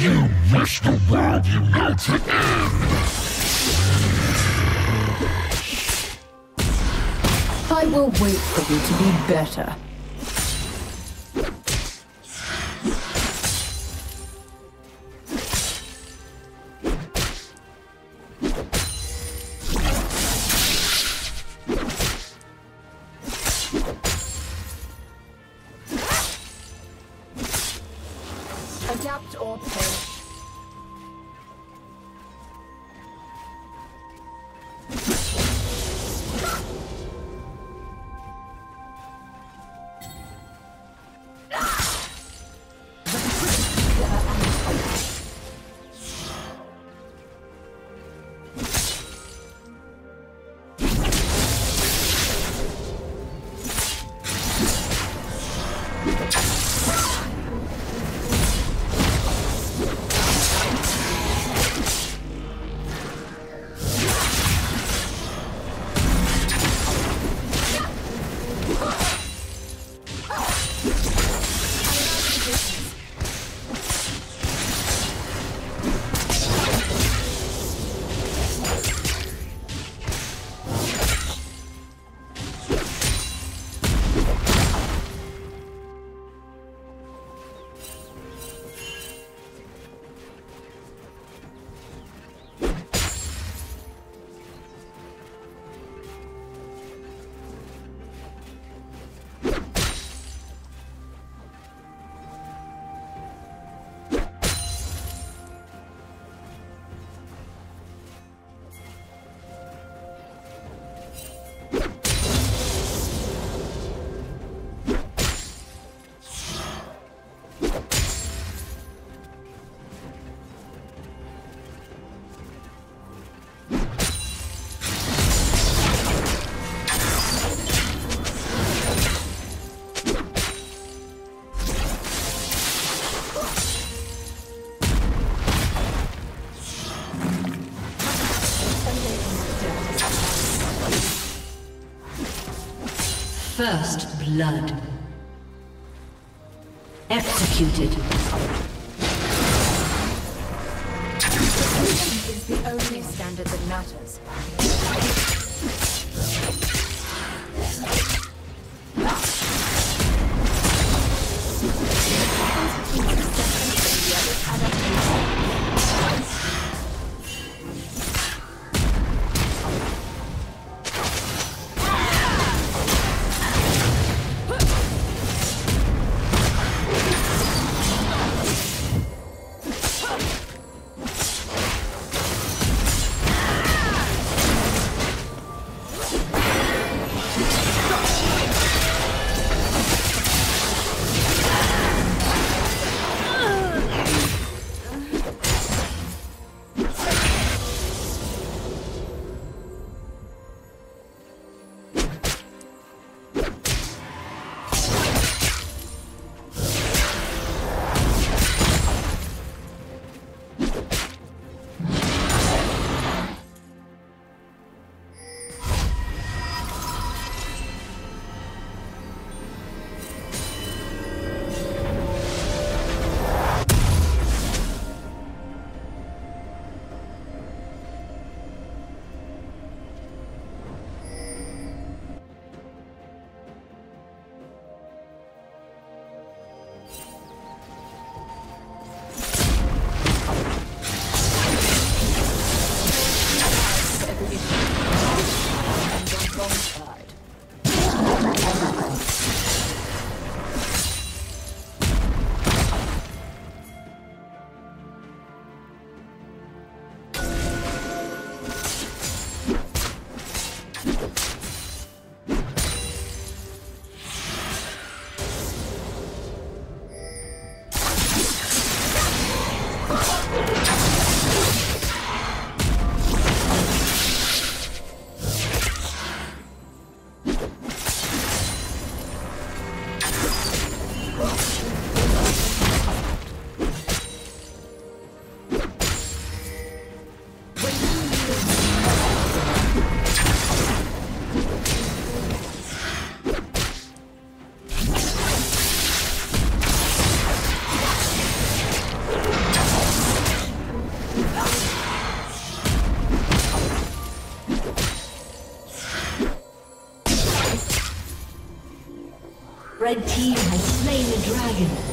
You wish the world you know to end. I will wait for you to be better. Adapt or perish. First blood. Executed. This is the only standard that matters. Let's go. Red team has slain the dragon.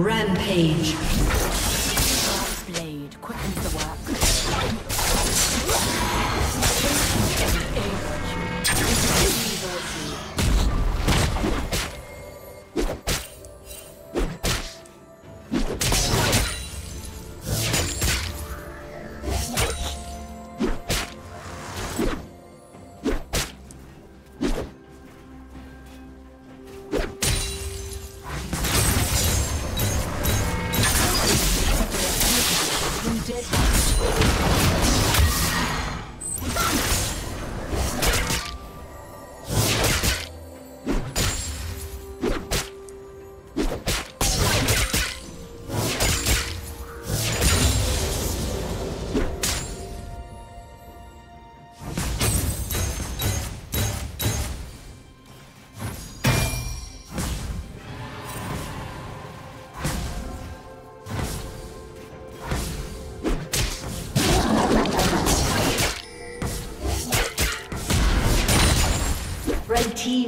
Rampage. Blade quickens the work. Dead.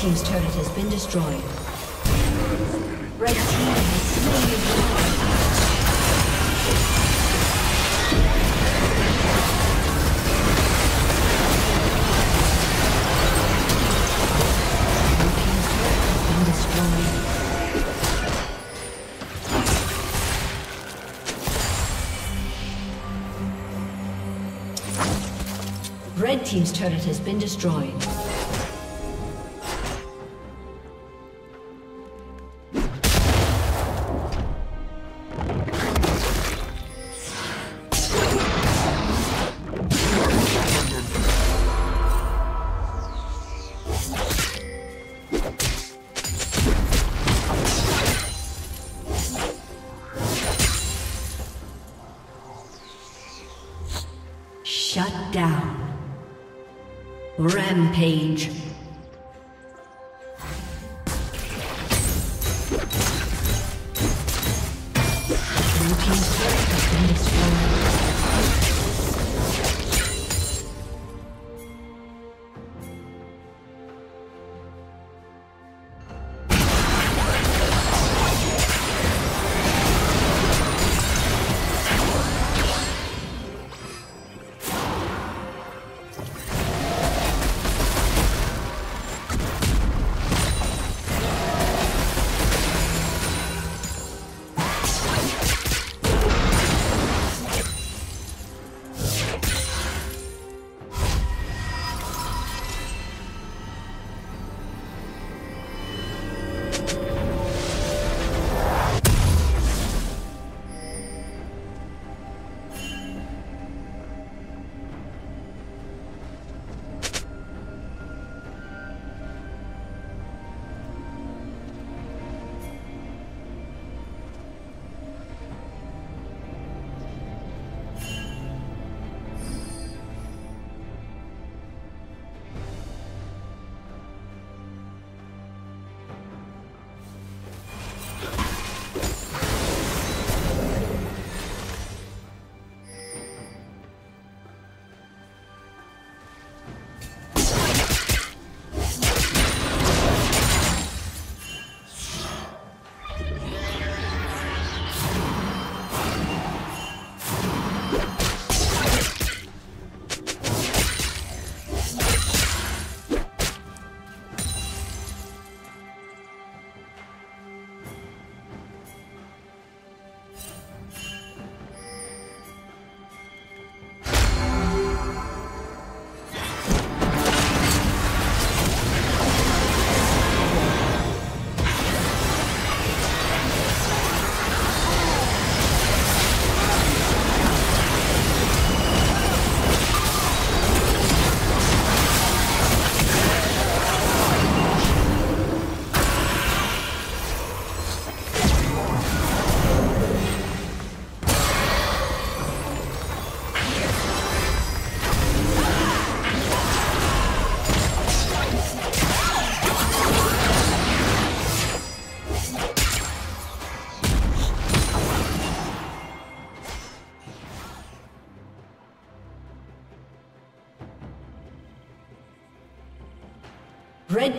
team's turret has been destroyed. Red team has slain the dragon. Red team's turret has been destroyed. Shut down. Rampage. Red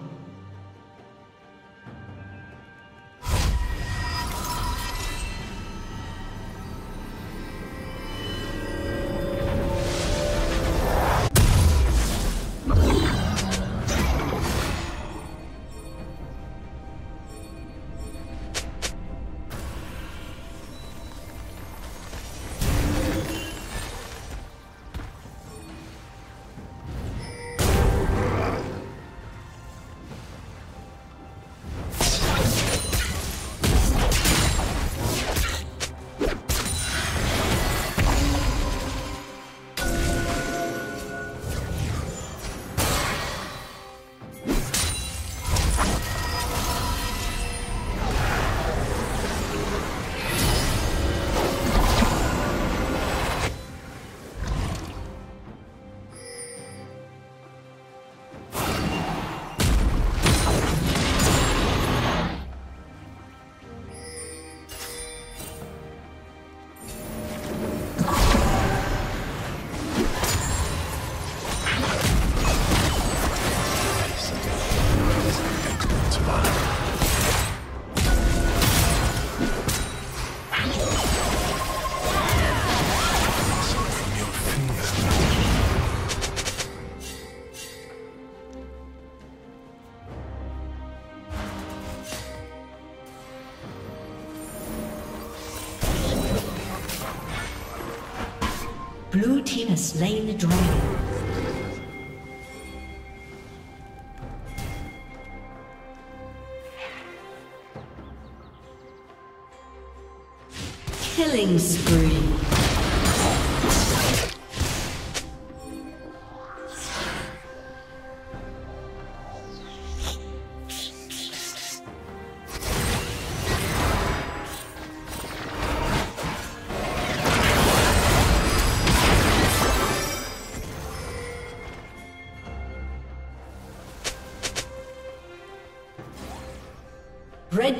Blue team has slain the dragon. Killing spree. Red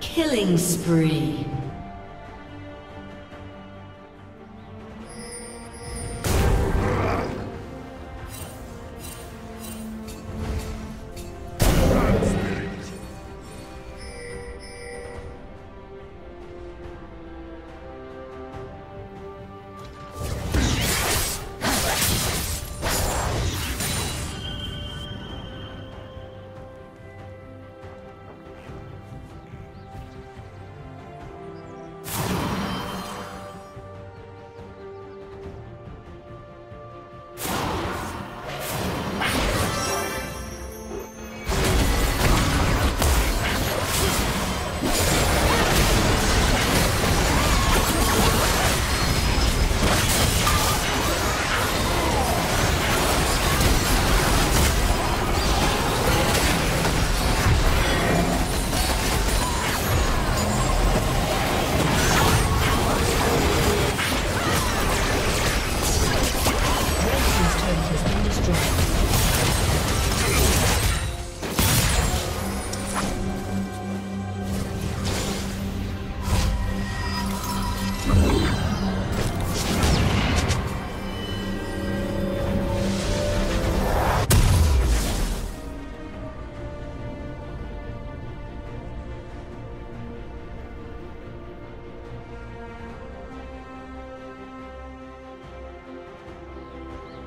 Killing spree.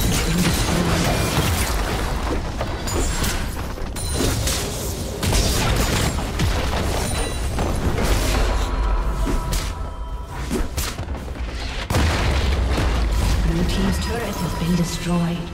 Blue team's turret has been destroyed.